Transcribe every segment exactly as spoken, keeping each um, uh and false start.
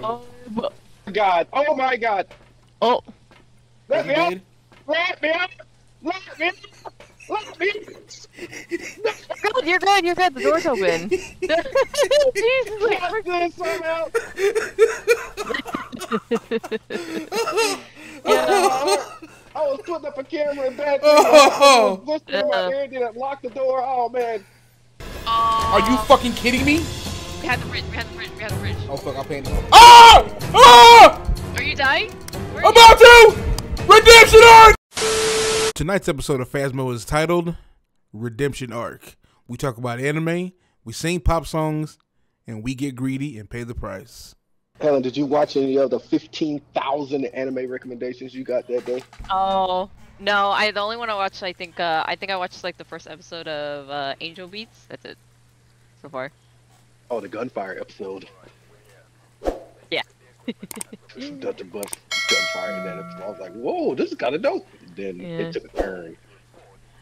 Oh, oh God! Oh my God! Oh! Let me out! Let me out! Let me out! Let me out! Good, you're good. You're good. The door's open. Jesus! I'm out. Yeah. Oh, I, I was putting up a camera in bed. Oh. I was listening to my ear, didn't lock the door. Oh, man. Uh, Are you fucking kidding me? We had the bridge. We had the bridge. We had the bridge. Oh, fuck. I'll paint it. Oh! Oh! Are you dying? Where I'm about you? to! Redemption Arc! Tonight's episode of Phasma is titled Redemption Arc. We talk about anime, we sing pop songs, and we get greedy and pay the price. Helen, did you watch any of the fifteen thousand anime recommendations you got that day? Oh, no. I the only one I watched, I think, uh, I think I watched like the first episode of uh, Angel Beats. That's it so far. Oh, the gunfire episode. Yeah. Dutch and Bust gunfire in that episode. I was like, whoa, this is kind of dope. And then yeah. it took a turn.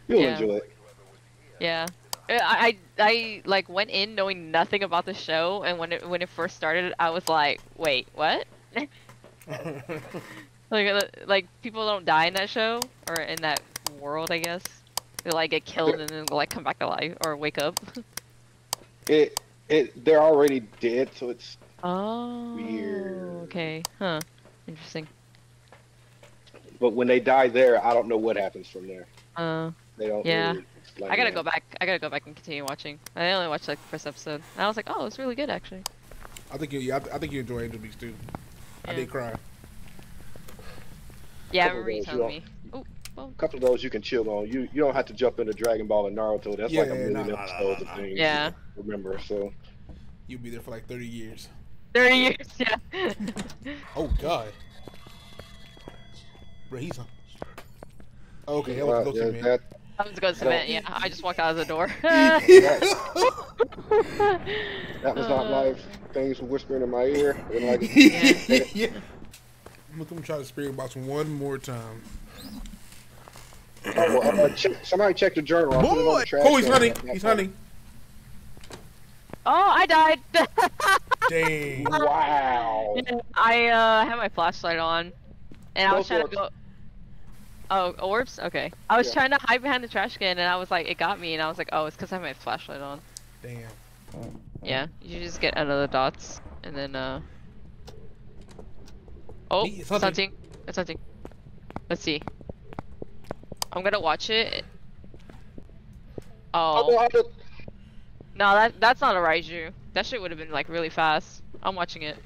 You'll yeah. enjoy it. Yeah. I, I I like went in knowing nothing about the show, and when it when it first started, I was like, "Wait, what?" like like people don't die in that show or in that world, I guess. They like get killed and then like come back to life or wake up. It it they're already dead, so it's oh weird. Okay, huh? Interesting. But when they die there, I don't know what happens from there. Uh, they don't. Yeah. Really Like, I gotta yeah. go back. I gotta go back and continue watching. I only watched like the first episode. And I was like, oh, it's really good actually. I think you. Yeah, I, th I think you enjoy Angel Beats too. Yeah. I did cry. Yeah, I remember you telling me. Oh, well. Couple of those you can chill on. You you don't have to jump into Dragon Ball and Naruto. That's yeah, like a million nah, nah, episodes nah, nah, of things. Yeah. To remember, so you'll be there for like thirty years. Thirty years, yeah. Oh God. Bro, he's on. Oh, okay, that was looking man. That, I was going to submit, yeah. I just walked out of the door. That was not uh, live. Things were whispering in my ear. And like, yeah. Yeah. I'm going to try to speak about one more time. Oh, well, uh, check, somebody check the journal. Boy! The oh, he's hunting. He's hunting. Oh, I died. Dang. Wow. I uh, had my flashlight on. And go I was trying to go... Oh, orbs? Okay. I was yeah. trying to hide behind the trash can and I was like, it got me and I was like, oh, it's because I have my flashlight on. Damn. Yeah, you just get out of the dots and then, uh... Oh, it's hunting. It's hunting. Let's see. I'm gonna watch it. Oh. No, that that's not a Raiju. That shit would have been like really fast. I'm watching it.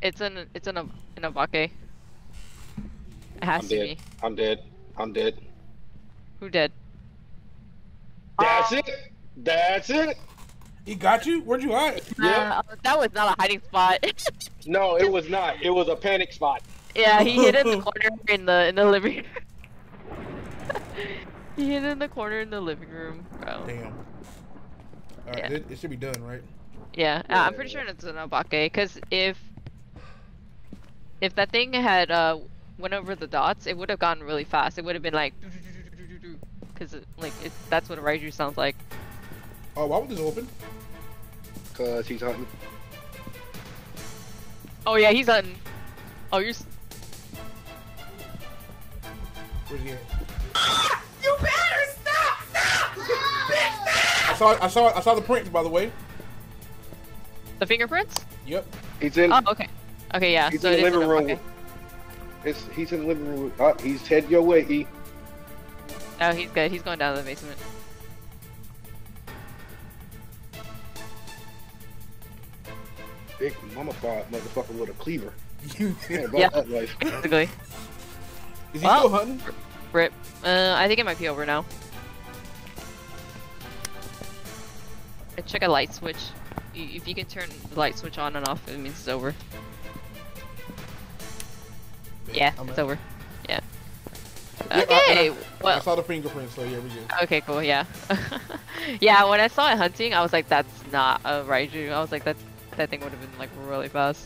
It's in, it's in, a, in Abake. It has I'm to dead. Be. I'm dead. I'm dead. Who dead? That's uh, it. That's it. He got you? Where'd you hide? Uh, yeah. That was not a hiding spot. No, it was not. It was a panic spot. Yeah, he hid in the corner in the in the living room. He hid in the corner in the living room, bro. Damn. Alright, yeah. it, it should be done, right? Yeah, yeah. Uh, I'm pretty sure it's an Obake, because if if that thing had uh went over the dots, it would have gone really fast. It would have been like, because it, like it, that's what a Raiju sounds like. Oh, why would this open? Cause he's hunting. Oh yeah, he's hunting. Oh, you're. Where's he at? Ah, you better stop! Stop! Bitch, stop! I saw. I saw. I saw the prints, by the way. The fingerprints? Yep. He's in. Oh, okay. Okay, yeah. He's so in the living room. Okay. It's, he's in the living room. Uh, he's heading your way, E. Oh, he's good. He's going down to the basement. Big mummified motherfucker with a cleaver. Yeah, about yeah. that life. Basically. Is he well, still hunting? Rip. Uh, I think it might be over now. Check a light switch. If you can turn the light switch on and off, it means it's over. Yeah, I'm it's out. over. Yeah. yeah okay. I, I, well, I saw the fingerprints, so yeah, we good. Okay, cool. Yeah. Yeah. When I saw it hunting, I was like, "That's not a Raiju." I was like, "That that thing would have been like really fast."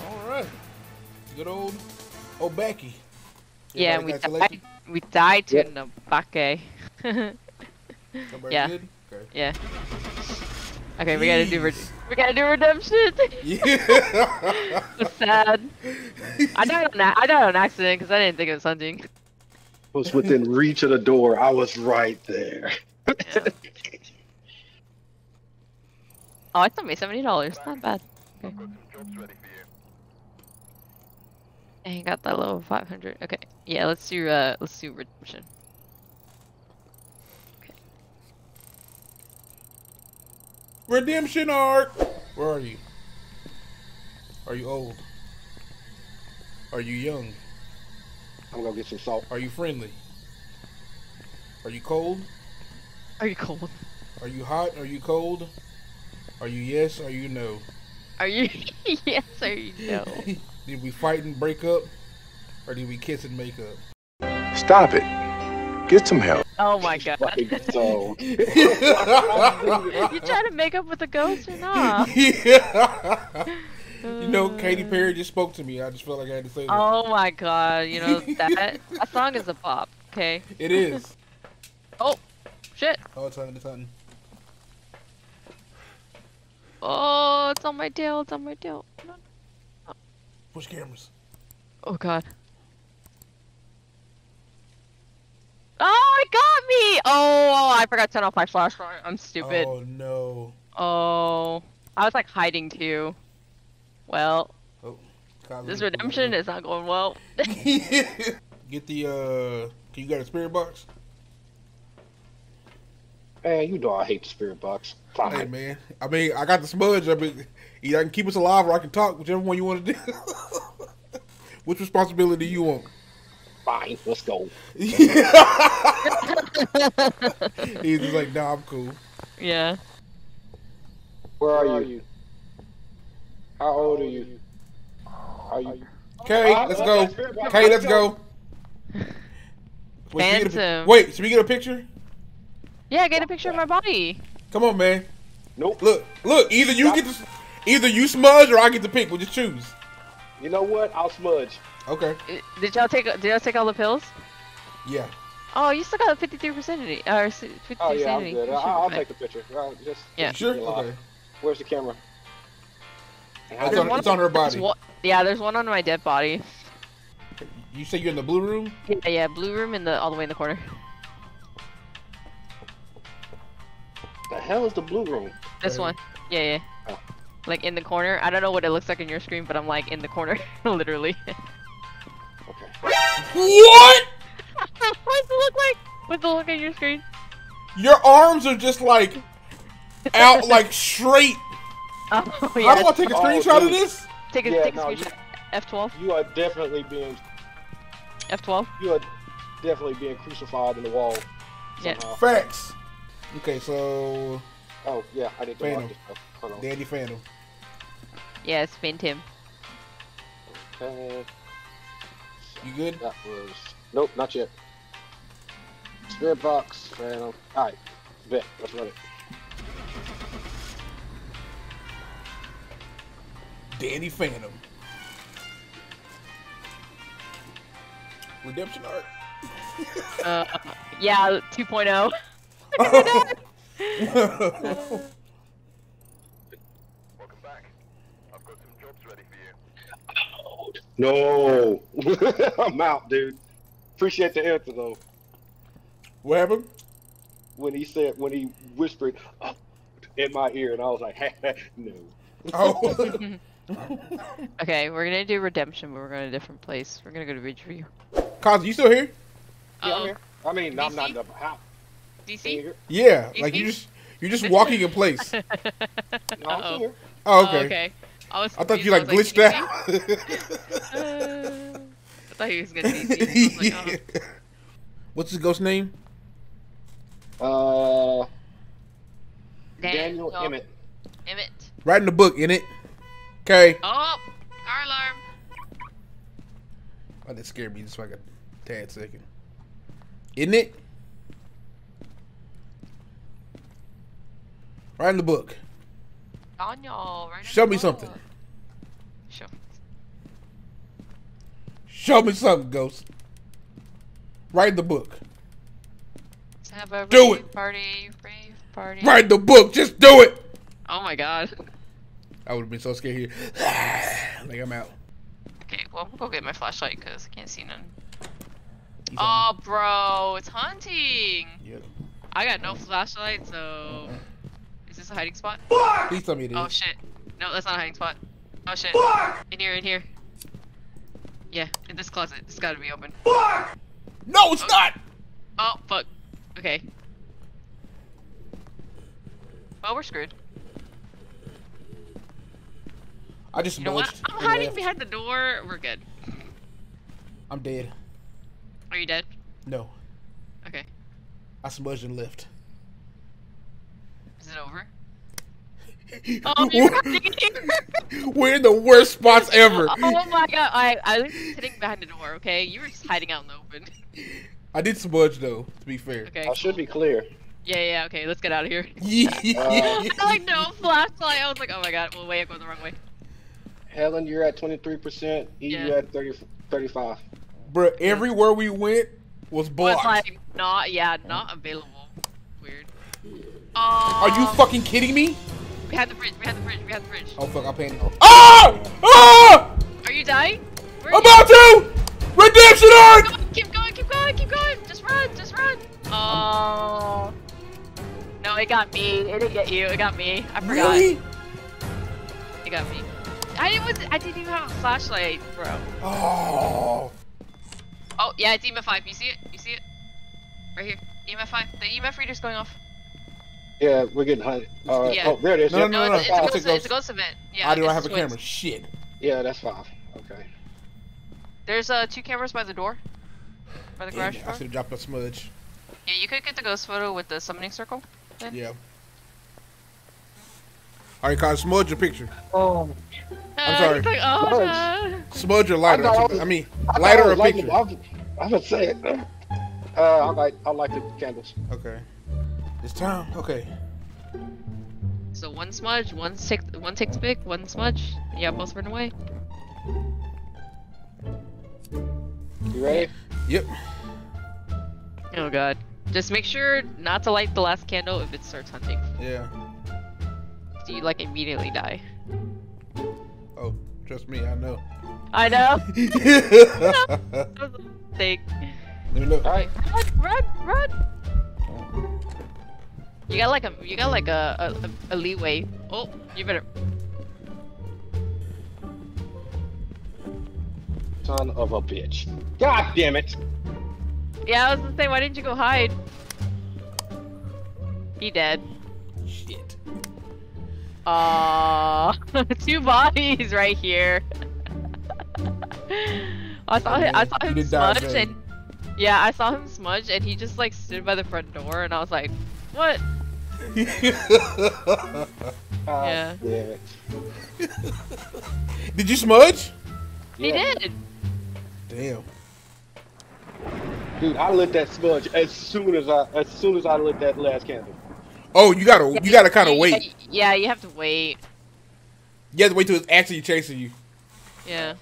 All right. Good old Obake. Yeah, we died, we died to yep. an Obake. Yeah. Good? Okay. Yeah. Okay, we gotta do re we gotta do redemption. Yeah. That's sad. I died on I died on accident because I didn't think it was hunting. It was within reach of the door. I was right there. Yeah. Oh, I thought me seventy dollars. Not bad. Okay. I've got some jobs ready for you. And he got that level five hundred. Okay, yeah, let's do uh, let's do redemption. Redemption arc! Where are you? Are you old? Are you young? I'm gonna get some salt. Are you friendly? Are you cold? Are you cold? Are you hot? Are you cold? Are you yes? Are you no? Are you yes? Are you no? Did we fight and break up? Or did we kiss and make up? Stop it. Get some help. Oh my god. So. You trying to make up with the ghost or not? Yeah. You know, Katy Perry just spoke to me. I just felt like I had to say that. Oh my god. You know, that, that song is a pop. Okay. It is. Oh, shit. Oh, it's hunting. It's hunting. Oh, it's on my tail. It's on my tail. No, no. Push cameras. Oh god. Oh, it got me! Oh, I forgot to turn off my flashlight. I'm stupid. Oh, no. Oh. I was, like, hiding, too. Well. Oh, this redemption is not going well. Get the, uh... You got a spirit box? Man, you know I hate the spirit box. Fine. Hey, man. I mean, I got the smudge. I mean, either I can keep us alive or I can talk, whichever one you want to do. Which responsibility do you want? Fine, let's go. He's just like, nah, I'm cool. Yeah. Where are, Where are you? you? How old are you? Are you? Okay, let's go. Okay, let's go. Wait, Phantom. Should we Wait, should we get a picture? Yeah, get a picture of my body. Come on, man. Nope. Look, look. Either you Stop. get, to, either you smudge or I get to pick. We'll just choose. You know what? I'll smudge. Okay. Did y'all take Did y'all take all the pills? Yeah. Oh, you still got fifty-three percent or fifty-three. Oh yeah, I'm good. I'll, I'll take the picture. I'll just yeah. Sure. Okay. Where's the camera? It's on, it's on her body. There's one, yeah, there's one on my dead body. You say you're in the blue room? Yeah, yeah, blue room in the all the way in the corner. The hell is the blue room? This one. Yeah, yeah. Oh. Like in the corner. I don't know what it looks like on your screen, but I'm like in the corner, literally. Okay. What? What's it look like? What's the look on your screen? Your arms are just like out, like straight. Oh, yeah. I want to take a screenshot oh, of this. Take a, yeah, take a no, screenshot. F twelve. You are definitely being. F twelve. You are definitely being crucified in the wall. Yeah. Somehow. Facts. Okay, so. Oh yeah, I did. Phantom. Hold on. Danny Phantom. Yes, yeah, Phantom. Okay. You good? That was... Nope, not yet. Spirit box, Phantom. Alright, bet. Let's run it. Danny Phantom. Redemption art. uh, yeah, two point oh. two point oh. Welcome back. I've got some jobs ready for you. No, I'm out, dude. Appreciate the answer though. What happened? When he said, when he whispered oh, in my ear, and I was like, no. Oh. Okay, we're gonna do redemption, but we're going to a different place. We're gonna go to Ridgeview. Cos, you still here? Yeah, uh-oh. I'm here. I mean, D C? I'm not in the house. D C? Yeah, D C? Like you just, you're just walking in place. No, I'm still here. Oh, okay. Oh, okay. I, was I thought you like, like glitched out. uh, I thought he was gonna D C. Was like, oh. What's his ghost name? Uh, Daniel, Daniel Emmett. Emmett. Right in the book, in it. Okay. Oh, our alarm. Oh, that scared me just for like a tad second. Isn't it? Right in the book. Daniel, right Show me something. Show. Show me something, ghost. Write the book. Have a do rave it. Party, rave party. Write the book. Just do it. Oh my god. I would've been so scared here. Like, I'm out. Okay, well, I'm gonna go get my flashlight because I can't see none. He's oh, on. Bro, it's haunting. Yep. I got no flashlight, so... Is this a hiding spot? Fuck! Please tell me it is. Oh, shit. No, that's not a hiding spot. Oh, shit. Fuck! In here, in here. Yeah, in this closet. It's gotta be open. Fuck! No, it's oh. not! Oh, fuck. Okay. Well, we're screwed. I just you know what? I'm hiding left. behind the door. We're good. I'm dead. Are you dead? No. Okay. I smudged and left. Is it over? Oh, you're hiding. We're in the worst spots ever. Oh my god, I I was sitting behind the door. Okay, you were just hiding out in the open. I did smudge though. To be fair. Okay. I should be clear. Yeah, yeah, okay. Let's get out of here. Yeah. I had, like no flashlight. I was like, oh my god. Well, wait, I'm going the wrong way. Helen, you're at twenty-three percent. E, yeah. You're at thirty, thirty-five. Bruh, everywhere we went was blocked. Was like not, yeah, not available. Weird. Uh, Are you fucking kidding me? We had the bridge, we had the bridge, we had the bridge. Oh fuck, I panicked. Oh! Oh! Are you dying? Where are About you? to! Redemption art! Keep going, keep going, keep going. Just run, just run. Oh. No, it got me. It didn't get you. It got me. I forgot. Really? It got me. I didn't. I didn't even have a flashlight, bro. Oh. Oh yeah, it's E M F five. You see it? You see it? Right here. E M F five. The E M F reader's going off. Yeah, we're getting hunted. Uh, yeah. Oh, there it is. No, yeah. no, no, no. It's, no, it's, no. A, ghost, it's a ghost event. Yeah. I do. I have a twins. camera. Shit. Yeah, that's five. Okay. There's uh two cameras by the door. By the Damn garage it. door. I should have dropped a smudge. Yeah, you could get the ghost photo with the summoning circle. Then. Yeah. Alright, Kyle, smudge your picture. Oh. I'm sorry. Like, oh, no. Smudge your lighter. I, was, I mean, I lighter I or like picture. I'm gonna say it. Uh, I like I like the candles. Okay. It's time. Okay. So one smudge, one tick, one tick pick, one smudge. Yeah, both run away. You ready? Yep. Oh god. Just make sure not to light the last candle if it starts hunting. Yeah. So you like immediately die. Oh, trust me, I know. I know. That was a mistake. Let me look. All right. Run, run, run! You got like a, you got like a, a, a leeway. Oh, you better. Son of a bitch! God damn it! Yeah, I was gonna say, why didn't you go hide? He dead. Shit. Uh, two bodies right here. I saw him, I saw him smudge and yeah, I saw him smudge and he just like stood by the front door and I was like, what? oh, yeah. Damn it. Did you smudge? He yeah. did. Damn. Dude, I lit that smudge as soon as I as soon as I lit that last candle. Oh, you gotta, you gotta kind of wait. Yeah, you have to wait. You have to wait till it's actually chasing you. Yeah.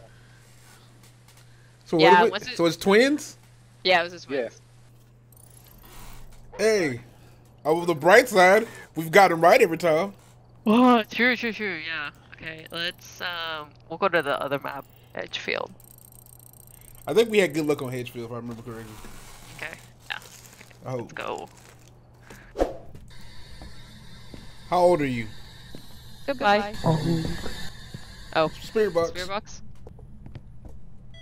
So yeah, what? It, it, so it's twins. Yeah, it was his twins. Yeah. Hey, over the bright side, we've got him right every time. Oh, true, true, true. Yeah. Okay, let's um, we'll go to the other map, Hedgefield. I think we had good luck on Hedgefield, if I remember correctly. Okay. Yeah. Okay. Oh. Let's go. How old are you? Goodbye. Goodbye. Oh. Spirit box. Spirit box.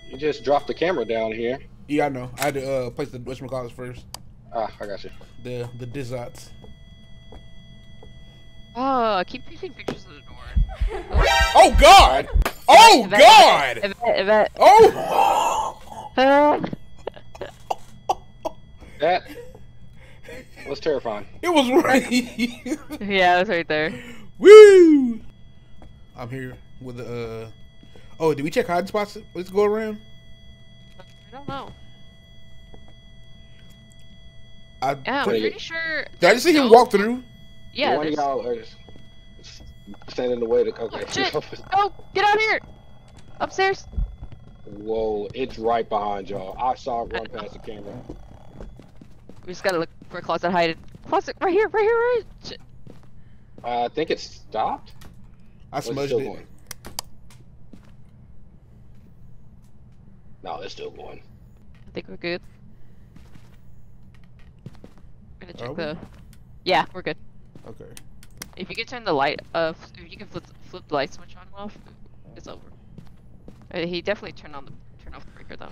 You just dropped the camera down here. Yeah, I know. I had to uh, place the whatchamacallits first. Ah, I got you. The the dizots. Oh, I keep taking pictures of the door. Oh, oh God! Oh Yvette, God! Yvette, Yvette. Oh! That. It was terrifying. It was right. Yeah, it was right there. Woo! I'm here with the. Uh... Oh, did we check hiding spots? Let's go around. I don't know. I yeah, I'm pretty sure. Did I just see him walk through? Yeah. One of y'all are just standing in the way to come. Oh, shit. Oh, get out of here! Upstairs. Whoa! It's right behind y'all. I saw it run past the camera. We just gotta look for a closet hiding. Closet right here, right here, right. Shit. Uh, I think it stopped. I smudged it. Going? No, it's still going. I think we're good. I'm gonna check Are the. We? Yeah, we're good. Okay. If you can turn the light off, if you can flip, flip the light switch on and off, it's over. He definitely turned on the turn off the breaker though.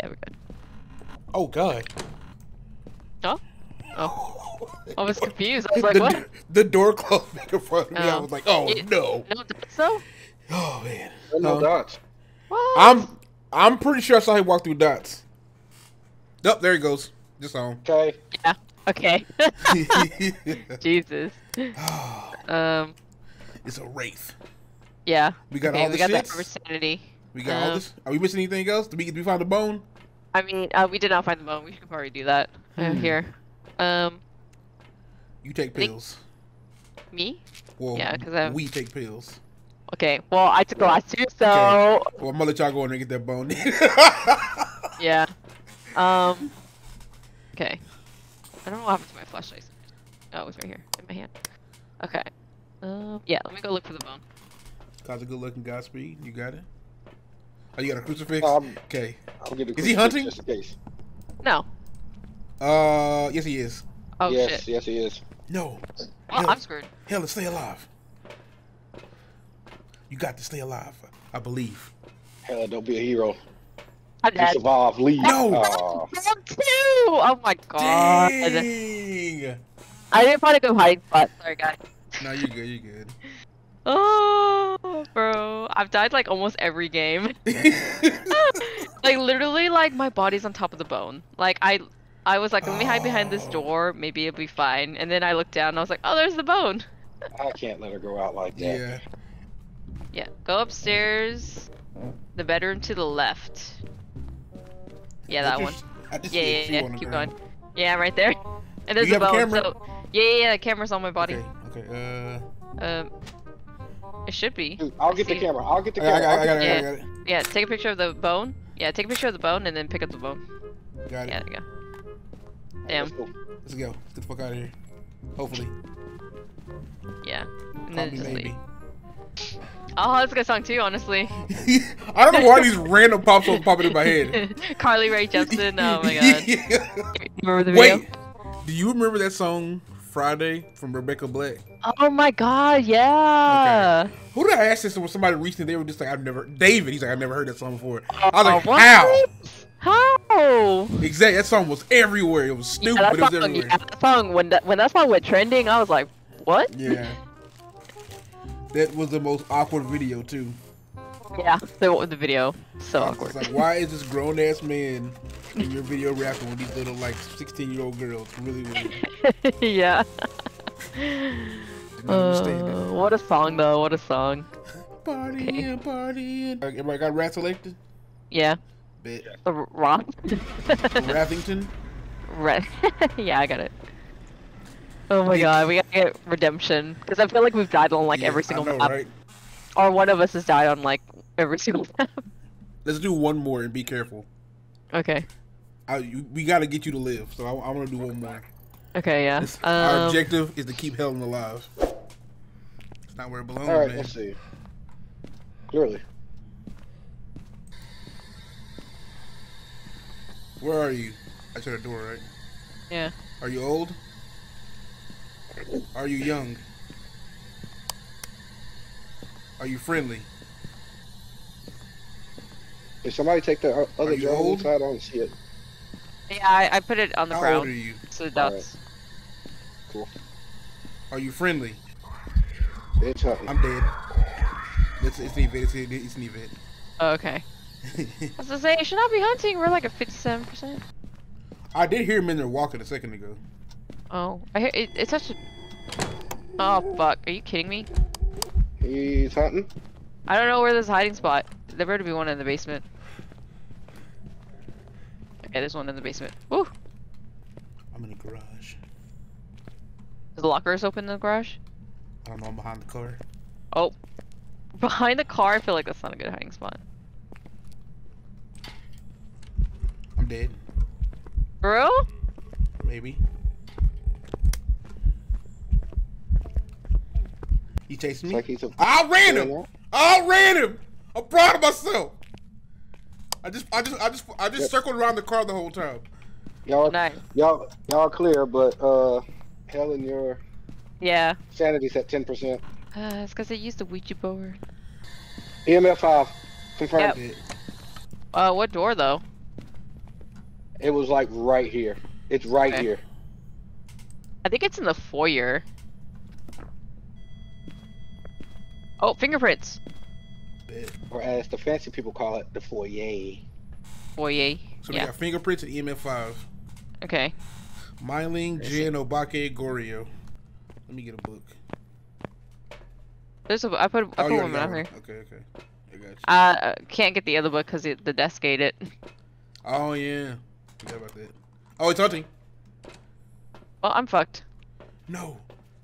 Yeah, we're good. Oh god. Huh? Oh. I was confused. I was like, the, what? The door closed in front of me. Oh. I was like, oh it, no. No dots though? Oh man. No, no um, dots. What? I'm I'm pretty sure I saw him walk through dots. Nope, there he goes. Just on. Okay. Yeah. Okay. Jesus. um. It's a wraith. Yeah. We got okay, all the shit. We got shits. That for sanity. We got um, all this. Are we missing anything else? Did we, did we find the bone? I mean, uh, we did not find the bone. We should probably do that hmm. here. Um. You take pills. Think... Me? Well, yeah, because we take pills. Okay. Well, I took the last two, so. Okay. Well, I'm gonna let y'all go in and get that bone. Yeah. Um. Okay. I don't know what happened to my flashlight. Oh, it's right here in my hand. Okay. Um, yeah, let me go look for the bone. Cause a good looking Godspeed. You got it? Oh, you got a crucifix? Um, okay. I'll get a crucifix. Is he hunting? Just in case. No. Uh, yes, he is. Oh, yes, shit. Yes, he is. No. Well, Helen, I'm screwed. Helen, stay alive. You got to stay alive, I believe. Helen, don't be a hero. You survive, leave. No! Oh. Oh my god. Dang. I didn't find a good hiding spot. Sorry, guys. No, you're good. You're good. Oh, bro. I've died like almost every game. Like, literally, like, my body's on top of the bone. Like, I I was like, let me hide behind this door. Maybe it'll be fine. And then I looked down and I was like, oh, there's the bone. I can't let her go out like that. Yeah. Yeah. Go upstairs. The bedroom to the left. Yeah, that one. Yeah, yeah, yeah. Keep going. Yeah, right there. And there's a bone. So, yeah, yeah, yeah. The camera's on my body. Okay. okay uh. Um. It should be. Dude, I'll get the camera. I'll get the camera. I got it. I got it. Yeah. Take a picture of the bone. Yeah. Take a picture of the bone and then pick up the bone. Got it. Yeah. There you go. Damn. Right, let's go. Let's go. Let's get the fuck out of here. Hopefully. Yeah. And then just leave. Oh, that's a good song too, honestly. I don't know why these random pops are popping in my head. Carly Rae Jepsen, oh my god. Yeah. Remember the Wait, video? Do you remember that song Friday from Rebecca Black? Oh my god, yeah. Okay. Who did I ask this when somebody reached and they were just like, I've never, David, he's like, I've never heard that song before. I was like, uh, how? How? Exactly, that song was everywhere. It was stupid, yeah, but song, it was everywhere. Yeah, that song, when, that, when that song went trending, I was like, what? Yeah. That was the most awkward video too. Yeah, the, the video so I was awkward. Like, why is this grown ass man in your video rapping with these little like sixteen year old girls? Really weird. Yeah. uh, what a song though! What a song. Party okay. and party and. Everybody got rat selected. Yeah. Bet. Uh, Ron. Rathington. Right. Yeah, I got it. Oh my god, we gotta get redemption. Because I feel like we've died on like yeah, every single I know, map. Right? Or one of us has died on like every single map. Let's do one more and be careful. Okay. I, we gotta get you to live, so I, I wanna do one more. Okay, yeah. Um, our objective is to keep Helen alive. It's not where it belongs, Alright, let's see. Clearly. Where are you? I shut a door, right? Yeah. Are you old? Are you young? Are you friendly? Did somebody take the other drone side? I don't see it. Yeah, I, I put it on the How ground. How old are you? So that's... Right. Cool. Are you friendly? It's hunting. I'm dead. It's, it's an event. It's, it's an event. Oh, okay. I was gonna say, you should not be hunting. We're like a fifty-seven percent. I did hear him in there walking a second ago. Oh, I hear it, it's such a. Oh fuck! Are you kidding me? He's hunting. I don't know where this hiding spot. There better be one in the basement. Okay, there's one in the basement. Woo! I'm in the garage. Is the lockers open in the garage? I don't know. I'm behind the car. Oh, behind the car. I feel like that's not a good hiding spot. I'm dead. For real? Maybe. He chasing me. Like he's a I ran him. Out. I ran him. I'm proud of myself. I just, I just, I just, I just yep. circled around the car the whole time. Y'all, nice. y'all, y'all clear, but uh, Helen, your yeah sanity's at ten percent. Uh, it's because they used the Ouija board. E M F five confirmed. Yep. It. Uh, what door though? It was like right here. It's right okay. here. I think it's in the foyer. Oh, fingerprints. Or as the fancy people call it, the foyer. Foyer. So we yeah. got fingerprints and E M F five. Okay. Myling, Jin, Obake, Goryo. Let me get a book. There's a. I put. I oh, put one on here. Okay, okay. I got you. I can't get the other book because the desk ate it. Oh yeah. Forgot about that. Oh, it's hunting. Well, I'm fucked. No,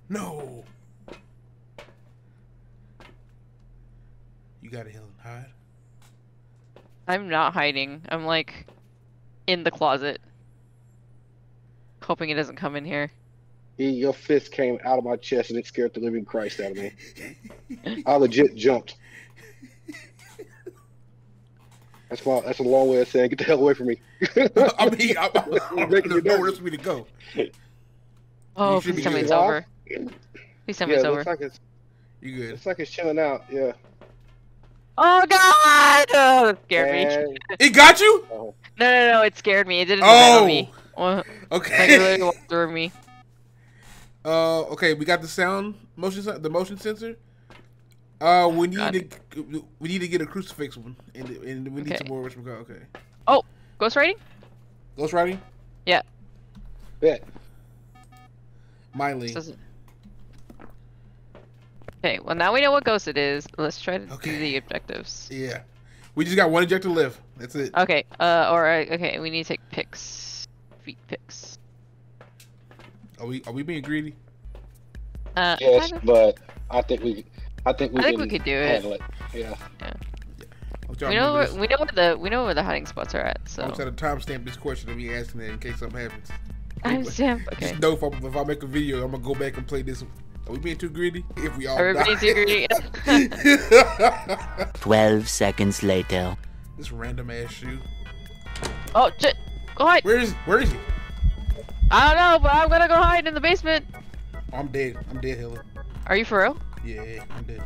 no. You gotta Helen hide. I'm not hiding. I'm like in the closet, hoping it doesn't come in here. Your fist came out of my chest and it scared the living Christ out of me. I legit jumped. That's why. That's a long way of saying get the hell away from me. I mean, I, I, I, I don't know where else for me to go. Oh, please tell me it's over. Please tell me it's over. Like it's, you good? It's like it's chilling out. Yeah. Oh God! Oh, that scared and... me. It got you? No, no, no! It scared me. It didn't oh. me. Oh. Okay. Like, it literally walked through me. Uh, okay. We got the sound motion, the motion sensor. Uh, we need God. to we need to get a crucifix one, and, and we need okay. some more. Which we got? Okay. Oh, ghostwriting. Ghostwriting. Yeah. Bet. Myling. Doesn't... Okay, well now we know what ghost it is. Let's try to okay. do the objectives. Yeah, we just got one objective left. That's it. Okay. Uh, all right. Okay, we need to take pics. Feet pics. Are we Are we being greedy? Uh, yes, but I think we I think we I think we could do it. it. Yeah. Yeah. yeah. We know where, we know where the we know where the hiding spots are at. So. I'm set a timestamp this question to be asking it in case something happens. Timestamp. Okay. Just know if I, if I make a video, I'm gonna go back and play this. Are we being too greedy? If we all are we being too greedy? Twelve seconds later. This random ass shoe. Oh shit! Go hide. Where is Where is he? I don't know, but I'm gonna go hide in the basement. Oh, I'm dead. I'm dead, Helen. Are you for real? Yeah, I'm dead.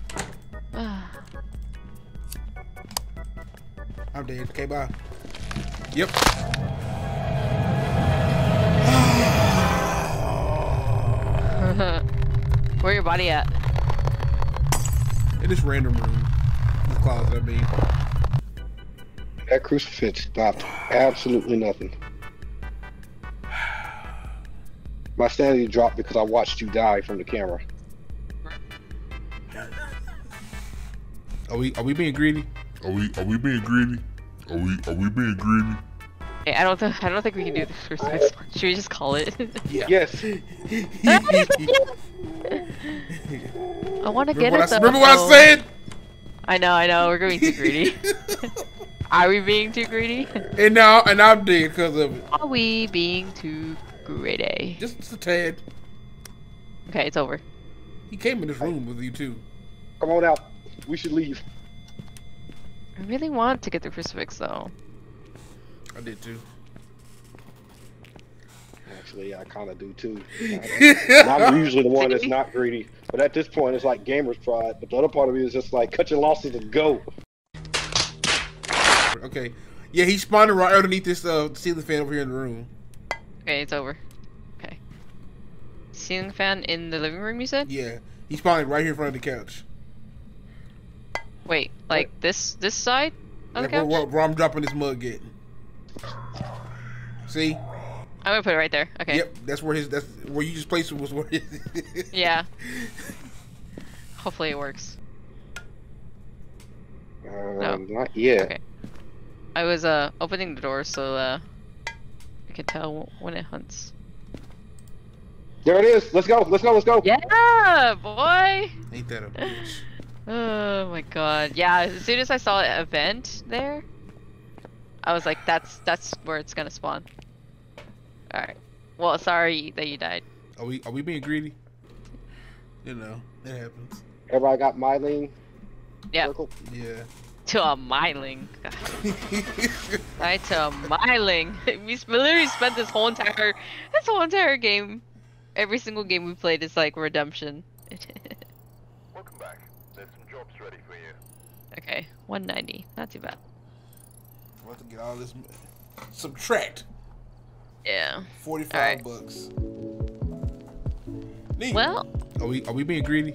I'm dead. Okay, bye. Yep. Where your body at? In this random room. The closet, I mean. That crucifix stopped absolutely nothing. My sanity dropped because I watched you die from the camera. Are we are we being greedy? Are we are we being greedy? Are we are we being greedy? Hey, I don't think I don't think we can do this. Should we just call it? Yeah. Yes. I want to get it. I, though. Remember what I said? I know, I know. We're going too greedy. Are we being too greedy? And now, and I'm dead because of it. Are we being too greedy? Just, just a tad. Okay, it's over. He came in this room with you too. Come on out. We should leave. I really want to get the crucifix though. I did too. Actually, I kind of do too. I'm usually the one that's not greedy, but at this point, it's like gamer's pride. But the other part of me is just like, cut your losses and go. Okay. Yeah, he spawned right underneath this uh, ceiling fan over here in the room. Okay, it's over. Okay. Ceiling fan in the living room, you said? Yeah. He spawned right here in front of the couch. Wait, like what? this this side of like the couch? Where, where I'm dropping this mug at. See? I'm gonna put it right there. Okay. Yep, that's where his. That's where you just placed it was. Where his yeah. Hopefully it works. Uh, no, not yet. Okay. I was uh opening the door so uh I could tell when it hunts. There it is. Let's go. Let's go. Let's go. Yeah, boy. Ain't that a bitch? Oh my God. Yeah. As soon as I saw an event there, I was like, that's that's where it's gonna spawn. All right. Well, sorry that you died. Are we are we being greedy? You know, it happens. Everybody got Myling? Yeah. Yeah. To a Myling. Right to a Myling. We literally spent this whole entire, this whole entire game, every single game we played is like redemption. Welcome back. There's some jobs ready for you. Okay, one ninety. Not too bad. I'm about to get all this subtract. Yeah. Forty-five right. bucks. Neat. Well, are we are we being greedy?